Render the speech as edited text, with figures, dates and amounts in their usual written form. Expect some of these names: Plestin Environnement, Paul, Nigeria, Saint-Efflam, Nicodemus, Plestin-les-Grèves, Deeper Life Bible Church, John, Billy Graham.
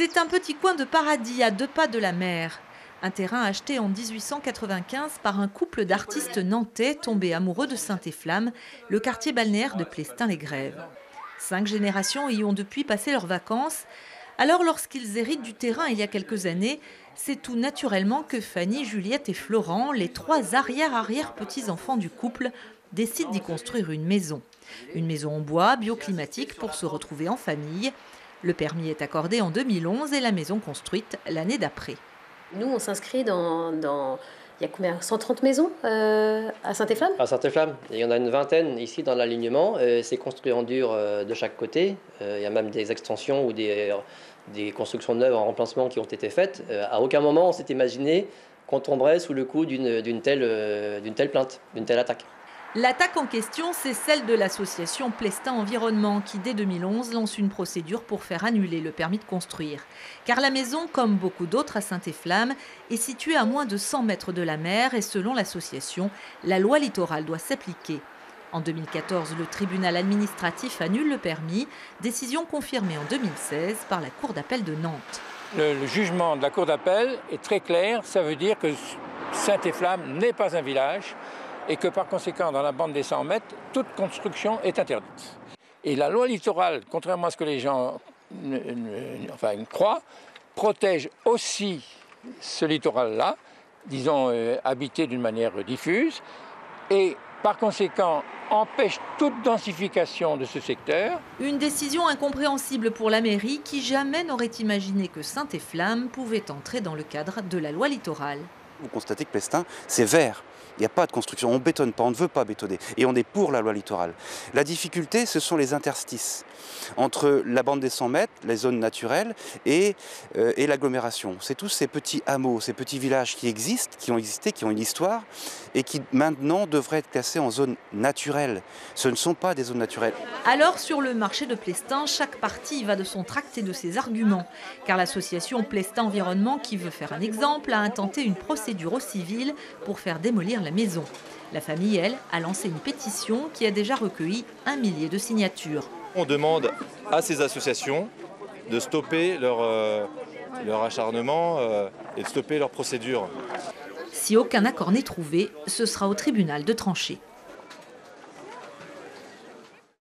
C'est un petit coin de paradis à 2 pas de la mer. Un terrain acheté en 1895 par un couple d'artistes nantais tombés amoureux de Saint-Efflam, le quartier balnéaire de Plestin-les-Grèves. 5 générations y ont depuis passé leurs vacances. Alors lorsqu'ils héritent du terrain il y a quelques années, c'est tout naturellement que Fanny, Juliette et Florent, les 3 arrière-arrière-petits-enfants du couple, décident d'y construire une maison. Une maison en bois, bioclimatique, pour se retrouver en famille. Le permis est accordé en 2011 et la maison construite l'année d'après. Nous, on s'inscrit dans il y a combien, 130 maisons à Saint-Efflam ? À Saint-Efflam, il y en a une vingtaine ici dans l'alignement. C'est construit en dur de chaque côté. Il y a même des extensions ou des constructions neuves en remplacement qui ont été faites. À aucun moment, on s'est imaginé qu'on tomberait sous le coup d'une telle plainte, d'une telle attaque. L'attaque en question, c'est celle de l'association Plestin Environnement qui, dès 2011, lance une procédure pour faire annuler le permis de construire. Car la maison, comme beaucoup d'autres à Saint-Efflam, est située à moins de 100 mètres de la mer et selon l'association, la loi littorale doit s'appliquer. En 2014, le tribunal administratif annule le permis, décision confirmée en 2016 par la Cour d'appel de Nantes. Le jugement de la Cour d'appel est très clair, ça veut dire que Saint-Efflam n'est pas un village, et que par conséquent, dans la bande des 100 mètres, toute construction est interdite. Et la loi littorale, contrairement à ce que les gens croient, protège aussi ce littoral-là, disons habité d'une manière diffuse, et par conséquent empêche toute densification de ce secteur. Une décision incompréhensible pour la mairie qui jamais n'aurait imaginé que Saint-Efflam pouvait entrer dans le cadre de la loi littorale. Vous constatez que Plestin, c'est vert. Il n'y a pas de construction, on ne bétonne pas, on ne veut pas bétonner. Et on est pour la loi littorale. La difficulté, ce sont les interstices entre la bande des 100 mètres, les zones naturelles et l'agglomération. C'est tous ces petits hameaux, ces petits villages qui existent, qui ont existé, qui ont une histoire et qui maintenant devraient être classés en zone naturelle. Ce ne sont pas des zones naturelles. Alors sur le marché de Plestin, chaque partie va de son tract et de ses arguments. Car l'association Plestin Environnement, qui veut faire un exemple, a intenté une procédure au civil pour faire démolir la maison. La famille, elle, a lancé une pétition qui a déjà recueilli 1 millier de signatures. On demande à ces associations de stopper leur acharnement et de stopper leur procédure. Si aucun accord n'est trouvé, ce sera au tribunal de trancher.